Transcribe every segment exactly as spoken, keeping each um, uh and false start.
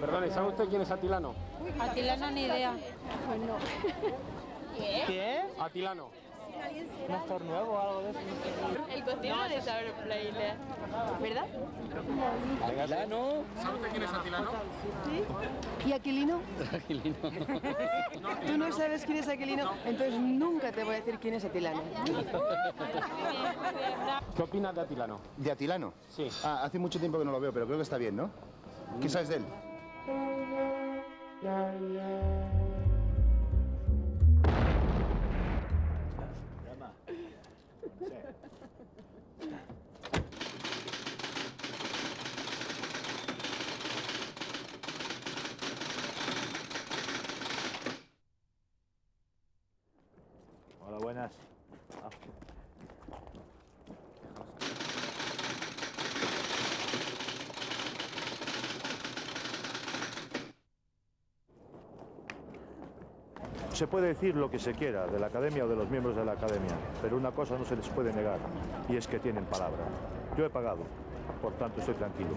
Perdón, ¿sabe usted quién es Atilano? Atilano ni idea. Pues no. ¿Qué? ¿Qué es? Atilano. ¿Un actor nuevo o algo de eso? El continuo no, de Sauerplay, ¿verdad? ¿Atilano? ¿Sabe usted quién es Atilano? Sí. ¿Y Aquilino? Aquilino. ¿Tú no sabes quién es Aquilino? No. Entonces nunca te voy a decir quién es Atilano. ¿Qué opinas de Atilano? ¿De Atilano? Sí. Ah, hace mucho tiempo que no lo veo, pero creo que está bien, ¿no? Mm. ¿Qué sabes de él? Hola, buenas. Ah. Se puede decir lo que se quiera de la academia o de los miembros de la academia, pero una cosa no se les puede negar, y es que tienen palabra. Yo he pagado, por tanto estoy tranquilo.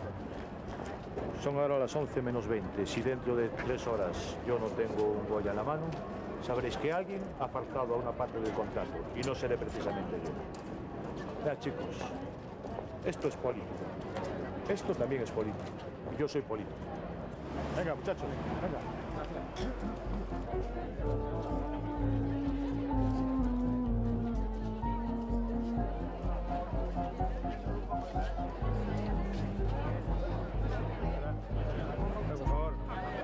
Son ahora las once menos veinte, si dentro de tres horas yo no tengo un Goya en la mano, sabréis que alguien ha faltado a una parte del contrato, y no seré precisamente yo. Ya, chicos, esto es político. Esto también es político. Yo soy político. Venga, muchachos, venga. Por favor,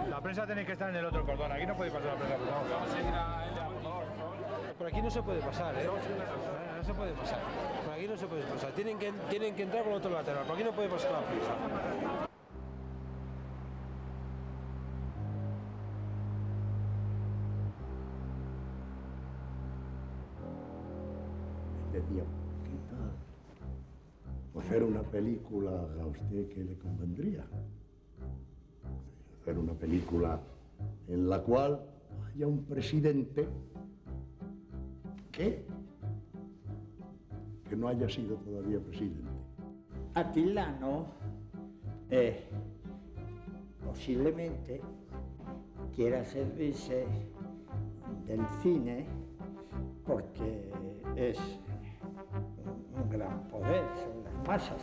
la prensa tiene que estar en el otro cordón. Aquí no puede pasar la prensa, por favor. Vamos a ir a él, por favor. Por aquí no se puede pasar, ¿eh? No se puede pasar. Por aquí no se puede pasar. Tienen que, tienen que entrar por el otro lateral. Por aquí no puede pasar la prensa. Hacer una película a usted que le convendría. Hacer una película en la cual haya un presidente que, que no haya sido todavía presidente. Atilano eh, posiblemente quiera servirse del cine porque es un gran poder sobre las masas.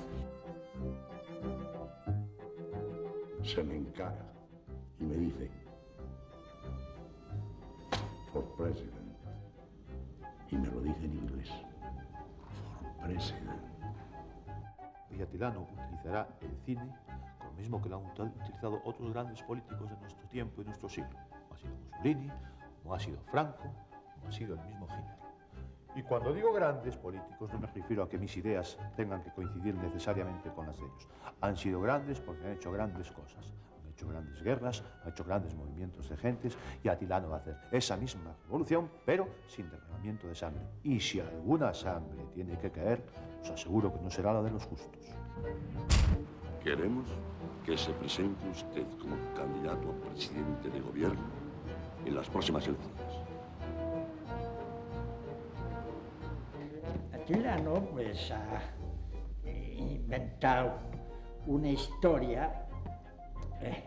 Se me encara y me dice, for president, y me lo dice en inglés, for president. Y Atilano utilizará el cine con lo mismo que lo han utilizado otros grandes políticos de nuestro tiempo y nuestro siglo. No ha sido Mussolini, no ha sido Franco, no ha sido el mismo Hitler. Y cuando digo grandes políticos, no me refiero a que mis ideas tengan que coincidir necesariamente con las de ellos. Han sido grandes porque han hecho grandes cosas. Han hecho grandes guerras, han hecho grandes movimientos de gentes, y Atilano va a hacer esa misma revolución, pero sin derramamiento de sangre. Y si alguna sangre tiene que caer, os aseguro que no será la de los justos. Queremos que se presente usted como candidato a presidente de gobierno en las próximas elecciones. Atilano pues ha inventado una historia eh,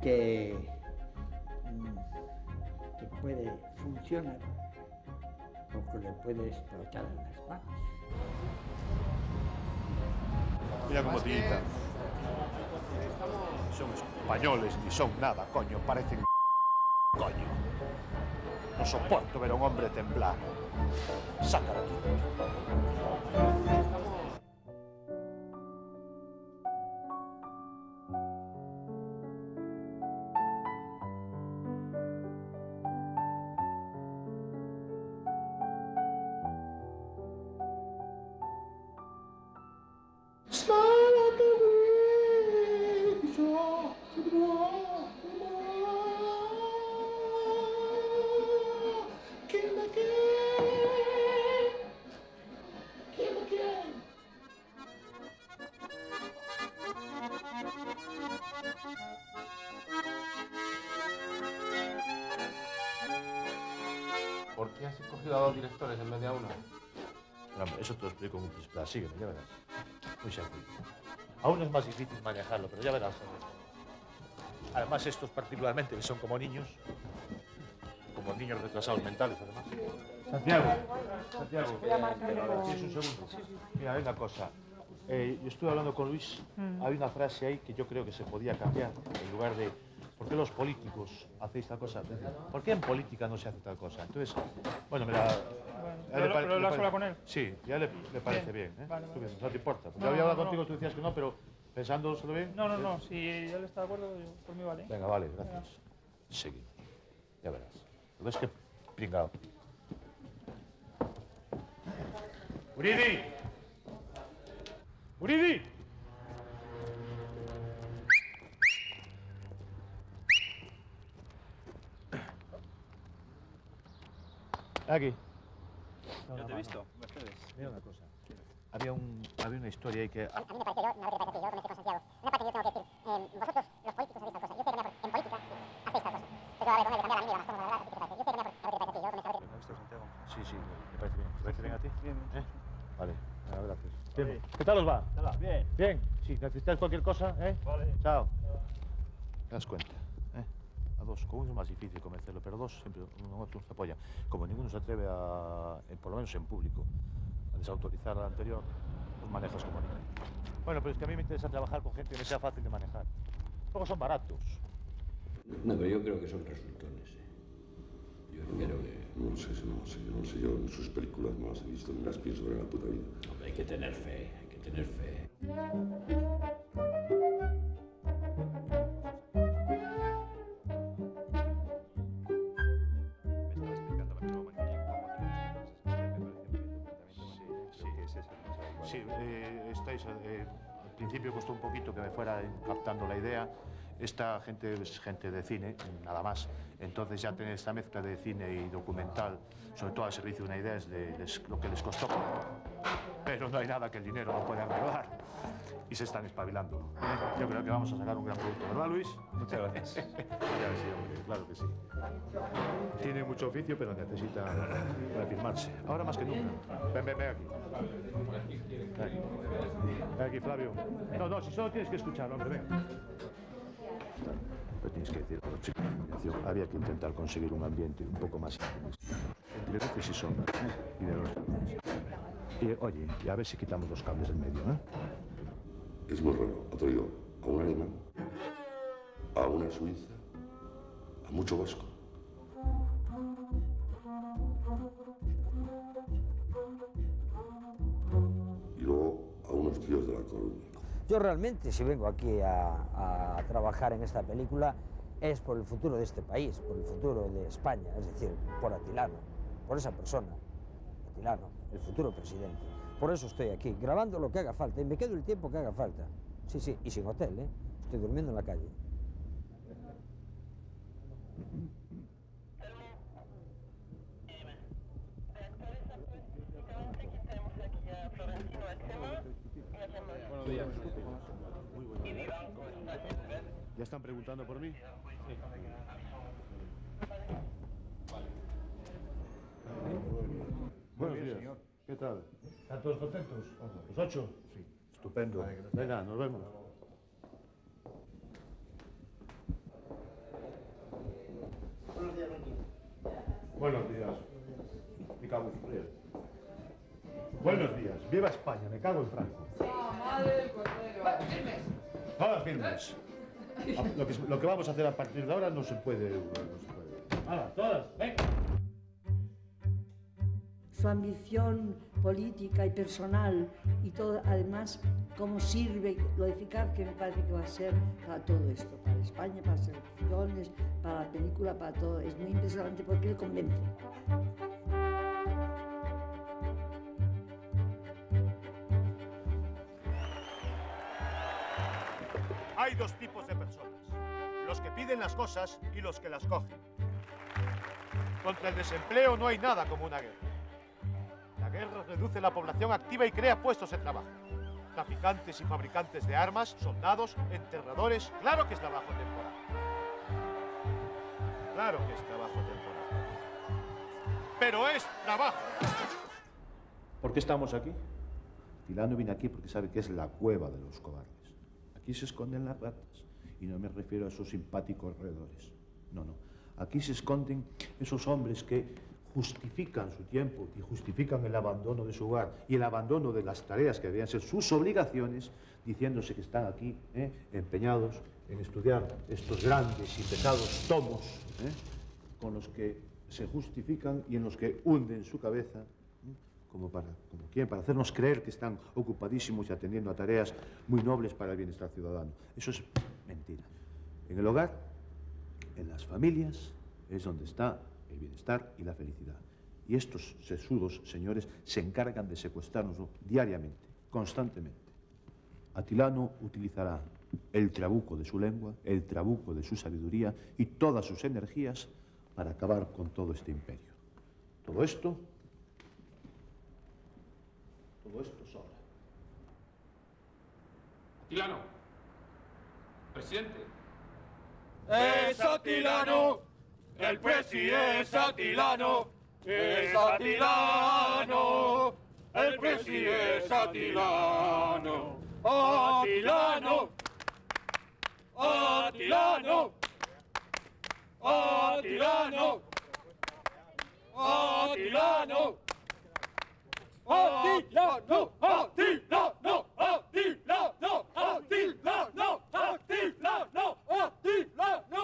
que, que puede funcionar o que le puede explotar en las manos. Mira cómo tirita. Son españoles ni son nada, coño, parecen coño. No soporto ver a un hombre temblar. Sácalo. ¿Por qué has escogido a dos directores en vez de a uno? Eso te lo explico en un display. Sígueme, ya verás. Muy sencillo. Aún es más difícil manejarlo, pero ya verás. Además, estos particularmente, que son como niños, como niños retrasados mentales, además. Santiago, Santiago, tienes un segundo. Mira, hay una cosa. Eh, yo estuve hablando con Luis, mm. hay una frase ahí que yo creo que se podía cambiar en lugar de ¿por qué los políticos hacéis tal cosa? ¿Por qué en política no se hace tal cosa? Entonces, bueno, me la... Bueno, ¿lo, ¿Lo hablas ahora con él? Sí, ya le, le parece bien. bien ¿eh? vale, vale. No te importa. Porque no, yo había hablado no, contigo, no. Tú decías que no, pero pensándoselo bien... No, no, ¿sí? no, si él está de acuerdo, por mí vale. Venga, vale, gracias. Seguimos. Ya verás. ¿Lo ves que pringao? ¡Guridi! ¡Guridi! Aquí. Yo te he visto, Mercedes. Mira una cosa. Había, un, había una historia ahí que... A, a mí me parece, yo, no, me parece, yo me con Santiago. Una parte que yo tengo que decir, eh, vosotros, los políticos, hacéis tal cosa. Yo sé que me, en política, sí, hacéis tal cosa. Pero a ver, no me cambiar a mí, la razón, la verdad, así que te parece. Yo sé que me, a ver, te parece a ti, yo me parece. ¿Me gusta Santiago? Sí, sí, me parece bien. ¿Te parece bien a ti? Bien, bien. ¿Eh? Vale, gracias. Bien. ¿Qué tal os va? Bien. Bien. Si necesitáis cualquier cosa, ¿eh? Vale. Chao. Te das cuenta, ¿eh? A dos, con uno es más difícil convencerlo, pero dos siempre uno otro se apoya. Como ninguno se atreve a, por lo menos en público, a desautorizar al anterior, los manejas como ninguno. Bueno, pero es que a mí me interesa trabajar con gente que sea fácil de manejar. Luego son baratos. No, pero yo creo que son resultones. ¿Eh? Yo creo que... No sé, no sé, no sé. Yo en sus películas no las he visto, ni las pienso sobre la puta vida. Hombre, hay que tener fe, hay que tener fe. Al principio costó un poquito que me fuera captando la idea. Esta gente es gente de cine, nada más. Entonces ya tener esta mezcla de cine y documental, sobre todo al servicio de una idea, es de, les, lo que les costó. Pero no hay nada que el dinero no pueda arreglar. Y se están espabilando. ¿Eh? Yo creo que vamos a sacar un gran producto, ¿verdad, Luis? Muchas gracias. Ya ves, ya, claro que sí. Tiene mucho oficio, pero necesita reafirmarse. Ahora más que nunca. Ven, ven, ven aquí. Ven aquí, Flavio. No, no, si solo tienes que escuchar, hombre, venga. Pues tienes que decir, había que intentar conseguir un ambiente un poco más entre luces y sombras. Y de los y, oye, y a ver si quitamos los cables del medio, ¿eh? Es muy raro. Ha traído a un alemán, a una suiza, a mucho vasco. Y luego a unos tíos de La Coruña. Yo realmente, si vengo aquí a, a trabajar en esta película, es por el futuro de este país, por el futuro de España, es decir, por Atilano, por esa persona, Atilano, el futuro presidente. Por eso estoy aquí, grabando lo que haga falta, y me quedo el tiempo que haga falta. Sí, sí, y sin hotel, ¿eh? Estoy durmiendo en la calle. Buenos días. Muy buenos días. ¿Ya están preguntando por mí? Sí. Buenos días, señor. ¿Qué tal? ¿Están todos contentos? ¿Los ocho? Sí. Estupendo. Venga, nos vemos. Buenos días, Ronquín. Buenos días. Me cago en frío. Buenos días. Viva España, me cago en Franco. Madre del cordero. Firmes. Ahora firmes. Lo que, lo que vamos a hacer a partir de ahora no se puede. No se puede. Ahora, todas, venga. Su ambición política y personal y todo, además, cómo sirve, lo eficaz que me parece que va a ser para todo esto, para España, para las elecciones, para la película, para todo. Es muy impresionante porque le convence. Hay dos tipos de personas, los que piden las cosas y los que las cogen. Contra el desempleo no hay nada como una guerra. La guerra reduce la población activa y crea puestos de trabajo. Traficantes y fabricantes de armas, soldados, enterradores... Claro que es trabajo temporal. Claro que es trabajo temporal. Pero es trabajo. ¿Por qué estamos aquí? Atilano viene aquí porque sabe que es la cueva de los cobardes. Aquí se esconden las ratas. Y no me refiero a esos simpáticos roedores. No, no. Aquí se esconden esos hombres que justifican su tiempo y justifican el abandono de su hogar y el abandono de las tareas que deberían ser sus obligaciones, diciéndose que están aquí ¿eh? empeñados en estudiar estos grandes y pesados tomos ¿eh? con los que se justifican y en los que hunden su cabeza. Como para, como quieren, para hacernos creer que están ocupadísimos y atendiendo a tareas muy nobles para el bienestar ciudadano. Eso es mentira. En el hogar, en las familias, es donde está el bienestar y la felicidad. Y estos sesudos, señores, se encargan de secuestrarnoslo diariamente, constantemente. Atilano utilizará el trabuco de su lengua, el trabuco de su sabiduría y todas sus energías para acabar con todo este imperio. Todo esto... Todo esto sobra. Atilano. Presidente. Es Atilano. El presi es Atilano. Es Atilano. El presi es Atilano. Atilano. Atilano. Atilano. Atilano. ¡Atilano! ¡Atilano! ¡Atilano! ¡Atilano! ¡Atilano! ¡Atilano!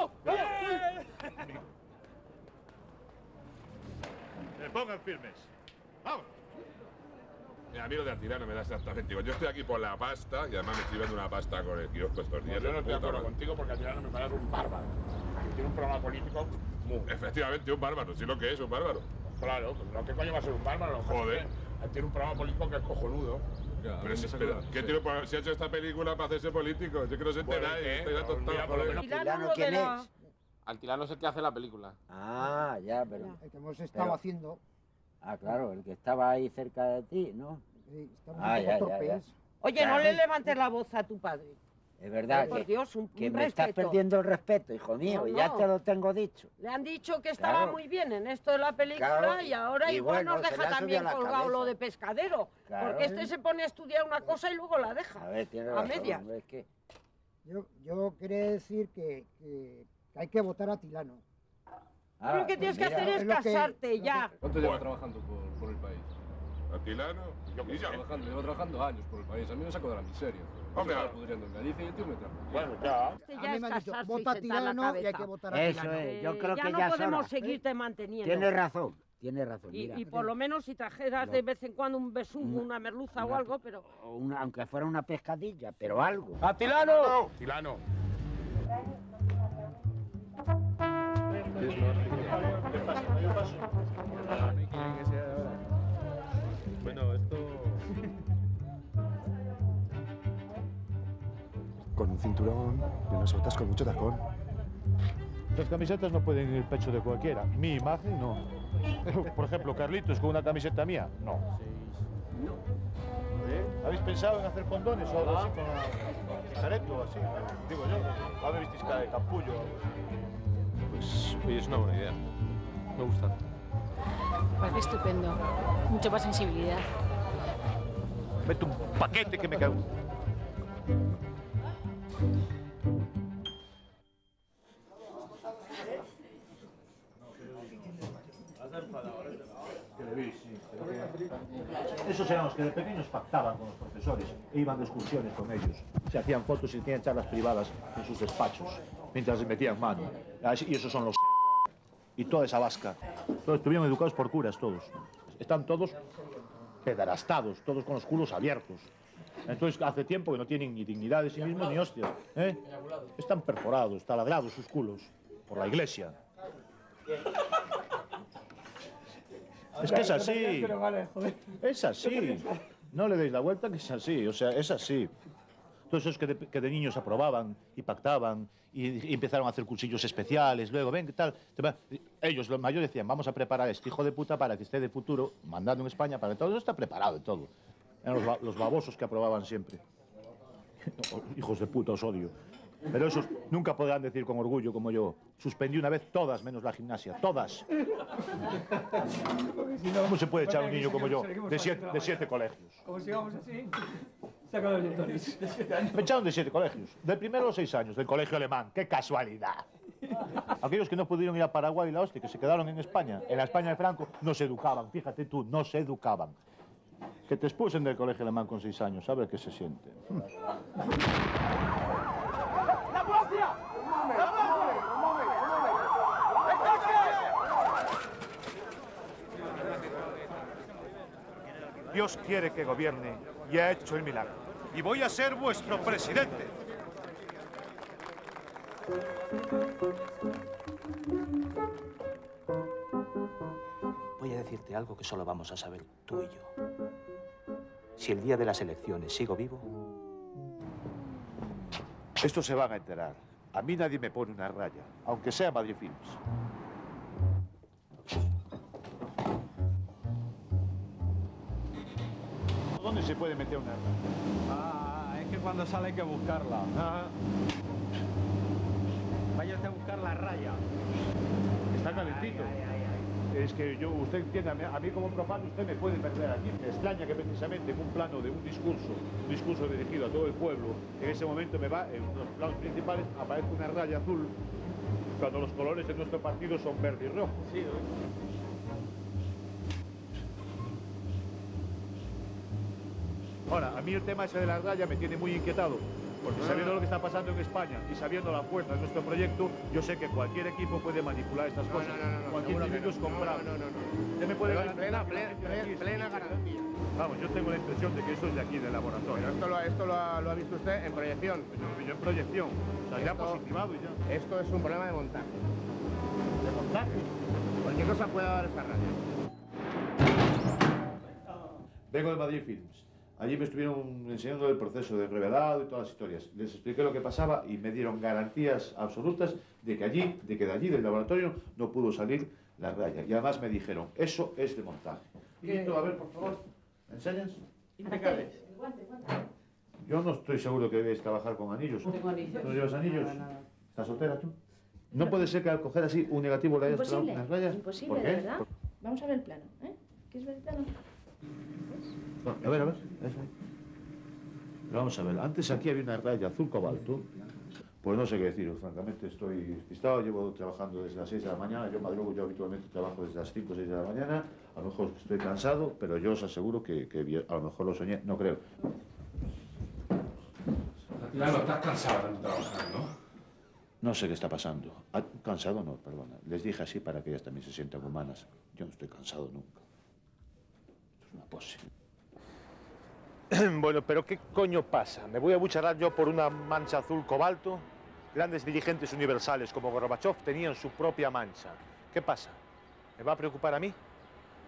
¡Se pongan firmes! ¡Vamos! A mí lo de Atilano me da exactamente igual. Yo estoy aquí por la pasta y además me estoy dando una pasta con el kiosco estos días. Yo no estoy de acuerdo contigo porque Atilano me parece un bárbaro. Tiene un programa político muy... Efectivamente, un bárbaro. Sí, lo que es, un bárbaro. Claro, pero ¿qué coño va a ser un bárbaro? Joder. Tiene un programa político que es cojonudo. Claro, pero si, pero ¿qué sí. tiene, si ha hecho esta película para hacerse político? Yo que no se enteráis, ¿eh? Estoy atontado. ¿Atilano quién es? Atilano es el que hace la película. Ah, ya, pero... El que hemos estado pero, haciendo. Ah, claro, el que estaba ahí cerca de ti, ¿no? Sí, estamos ah, ya, ya, ya. Oye, claro. No le levantes la voz a tu padre. Es verdad, Ay, que, por Dios, un, que un me respeto. Estás perdiendo el respeto, hijo mío, no, no. Ya te lo tengo dicho. Le han dicho que estaba claro. muy bien en esto de la película claro. y ahora y igual bueno, nos deja también colgado lo de pescadero. Claro. Porque este se pone a estudiar una cosa y luego la deja a, ver, tiene a razón, media. Hombre, es que... yo, yo quería decir que, que hay que votar a Atilano. Ah, lo que tienes pues mira, que hacer es, es casarte que... ya. ¿Cuánto llevas trabajando por, por el país? Atilano, yo que llevo trabajando, llevo trabajando años por el país, a mí me saco de la miseria. Hombre, ahora pudriendo en Galicia y el tío me trajo. Bueno, ya. A mí me han dicho, vota a Atilano y hay que votar a Atilano. Eso es, yo creo que ya es hora. Ya no podemos seguirte manteniendo. Tienes razón, tienes razón, y, mira. Y por lo menos si trajeras de vez en cuando un besugo, una merluza o algo, pero... Una, aunque fuera una pescadilla, pero algo. ¡Atilano! ¡Atilano! ¿Qué pasa? ¿Qué pasa? Bueno, esto... Con un cinturón y unas botas con mucho tacón. Las camisetas no pueden ir el pecho de cualquiera. Mi imagen, no. Por ejemplo, Carlitos con una camiseta mía, no. ¿Eh? ¿Habéis pensado en hacer condones o algo así? Con tijereto, así, digo yo. ¿A ver, visteis cada capullo? Pues, oye, es una buena idea. Me gusta. Parece estupendo. Mucho más sensibilidad. Mete un paquete que me cago. Esos eran los que de pequeños pactaban con los profesores e iban de excursiones con ellos. Se hacían fotos y tenían charlas privadas en sus despachos, mientras se metían mano. Y esos son los... y toda esa vasca. Todos estuvieron educados por curas, todos. Están todos pederastados, todos con los culos abiertos. Entonces hace tiempo que no tienen ni dignidad de sí mismos ni hostias. ¿eh? Están perforados, taladrados sus culos por la iglesia. Es que es así. Es así. No le deis la vuelta que es así, o sea, es así. Todos esos que de, que de niños aprobaban y pactaban y, y empezaron a hacer cursillos especiales, luego, ven, ¿qué tal? Ellos, los mayores, decían, vamos a preparar a este hijo de puta para que esté de futuro mandando en España, para que todo eso está preparado y todo. Eran los, los babosos que aprobaban siempre. Hijos de puta, os odio. Pero esos nunca podrán decir con orgullo como yo. Suspendí una vez todas, menos la gimnasia. ¡Todas! ¿Cómo se puede echar un niño como yo de siete, de siete colegios? ¿Cómo sigamos así? Se acabó el directorio. Me echaron de siete colegios. Del primero a los seis años, del colegio alemán. ¡Qué casualidad! Aquellos que no pudieron ir a Paraguay y la hostia, que se quedaron en España, en la España de Franco, no se educaban. Fíjate tú, no se educaban. Que te expulsen del colegio alemán con seis años, a ver qué se siente. ¡La policía! ¡La policía! Dios quiere que gobierne y ha hecho el milagro. Y voy a ser vuestro presidente. Voy a decirte algo que solo vamos a saber tú y yo. Si el día de las elecciones sigo vivo... Esto se van a enterar. A mí nadie me pone una raya, aunque sea Madrid Films. ¿Dónde se puede meter una raya? Ah, es que cuando sale hay que buscarla. Ah. Váyase a buscar la raya. Está calentito. Ay, ay, ay, ay. Es que yo, usted entiende, a mí como profano usted me puede perder aquí. Me extraña que precisamente en un plano de un discurso, un discurso dirigido a todo el pueblo, en ese momento me va, en los planos principales, aparece una raya azul, cuando los colores de nuestro partido son verde y rojo. Sí, ¿no? Ahora, a mí el tema ese de la raya me tiene muy inquietado, porque sabiendo lo que está pasando en España y sabiendo la fuerza de nuestro proyecto, yo sé que cualquier equipo puede manipular estas no, cosas. No, no, no, cualquier individuo es comprado. No, no, no. no. Me puede plena, plena, plena, plena garantía. Vamos, yo tengo la impresión de que eso es de aquí, del laboratorio. Pero esto, lo, esto lo, ha, lo ha visto usted en proyección. Yo, yo en proyección. O sea, esto, ya positivado y ya. Esto es un problema de montaje. ¿De montaje? Cualquier cosa puede dar esta raya. Vengo de Madrid Films. Allí me estuvieron enseñando el proceso de revelado y todas las historias. Les expliqué lo que pasaba y me dieron garantías absolutas de que allí, de que de allí, del laboratorio, no pudo salir la raya. Y además me dijeron, eso es de montaje. ¿Qué? A ver, por favor, ¿me enseñas? Impecables. Yo no estoy seguro que debes trabajar con anillos. No tengo anillos. ¿No llevas anillos? No, no, no. ¿Estás soltera tú? No puede ser que al coger así un negativo le hayas traído unas rayas. Imposible, ¿por qué? De verdad. Vamos a ver el plano, ¿eh? ¿Qué es el plano? A ver, a ver. Eso. Vamos a ver. Antes aquí había una raya azul cobalto. Pues no sé qué deciros, francamente estoy despistado. Llevo trabajando desde las seis de la mañana. Yo madrugo, yo habitualmente trabajo desde las cinco o seis de la mañana. A lo mejor estoy cansado, pero yo os aseguro que, que a lo mejor lo soñé. No creo. Claro, estás cansado de trabajar, ¿no? No sé qué está pasando. Ah, cansado no, perdona. Les dije así para que ellas también se sientan humanas. Yo no estoy cansado nunca. Esto es una pose. Bueno, pero ¿qué coño pasa? ¿Me voy a bucharar yo por una mancha azul cobalto? Grandes dirigentes universales como Gorbachev tenían su propia mancha. ¿Qué pasa? ¿Me va a preocupar a mí?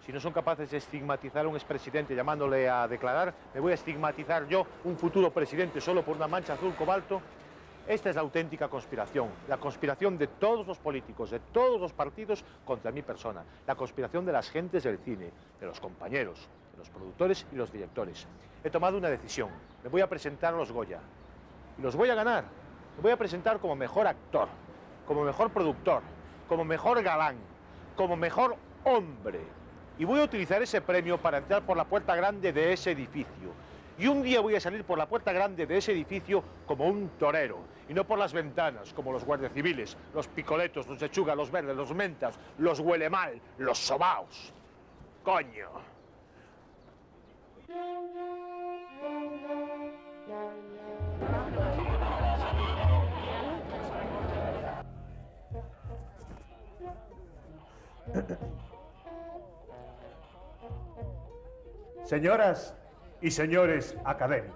Si no son capaces de estigmatizar a un expresidente llamándole a declarar, ¿me voy a estigmatizar yo, un futuro presidente, solo por una mancha azul cobalto? Esta es la auténtica conspiración. La conspiración de todos los políticos, de todos los partidos contra mi persona. La conspiración de las gentes del cine, de los compañeros, los productores y los directores. He tomado una decisión. Me voy a presentar a los Goya. Y los voy a ganar. Me voy a presentar como mejor actor, como mejor productor, como mejor galán, como mejor hombre. Y voy a utilizar ese premio para entrar por la puerta grande de ese edificio. Y un día voy a salir por la puerta grande de ese edificio como un torero. Y no por las ventanas, como los guardias civiles, los picoletos, los lechugas, los verdes, los mentas, los huele mal, los sobaos. ¡Coño! Señoras y señores académicos,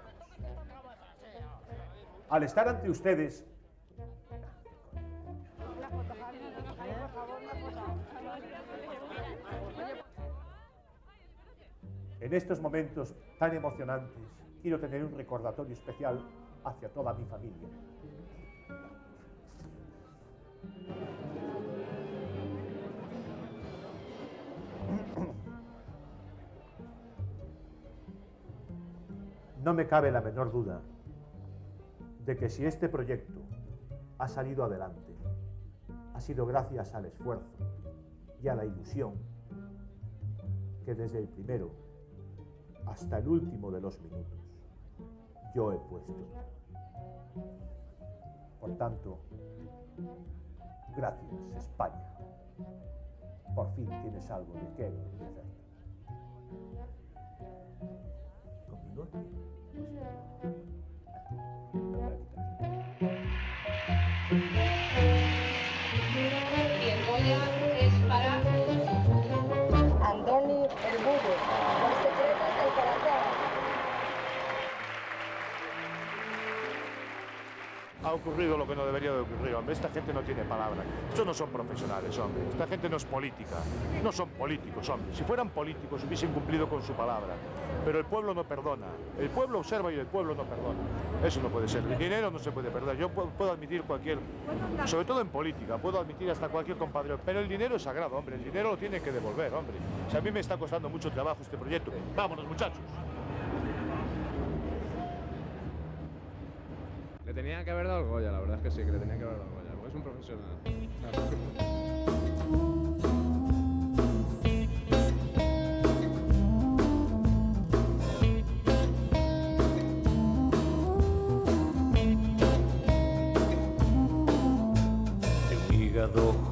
al estar ante ustedes en estos momentos tan emocionantes, quiero tener un recordatorio especial hacia toda mi familia. No me cabe la menor duda de que si este proyecto ha salido adelante, ha sido gracias al esfuerzo y a la ilusión que desde el primero hasta el último de los minutos yo he puesto. Por tanto, gracias, España. Por fin tienes algo de qué hacer. ¿Conmigo? Y el Goya es para Andoni el Burro, los secretos del corazón. Ha ocurrido lo que no debería de ocurrir, hombre. Esta gente no tiene palabra. Estos no son profesionales, hombre. Esta gente no es política. No son políticos, hombre. Si fueran políticos hubiesen cumplido con su palabra. Pero el pueblo no perdona. El pueblo observa y el pueblo no perdona. Eso no puede ser. El dinero no se puede perder. Yo puedo admitir cualquier, sobre todo en política, puedo admitir hasta cualquier compadre. Pero el dinero es sagrado, hombre. El dinero lo tienen que devolver, hombre. Si a mí me está costando mucho trabajo este proyecto. ¡Vámonos, muchachos! Le tenía que haber dado el Goya, la verdad es que sí, que le tenía que haber dado el Goya. Porque es un profesional.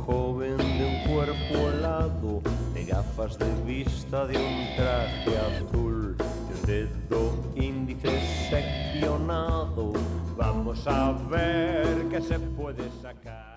Joven de un cuerpo alado, de gafas de vista, de un traje azul, de un dedo índice seccionado. Vamos a ver qué se puede sacar.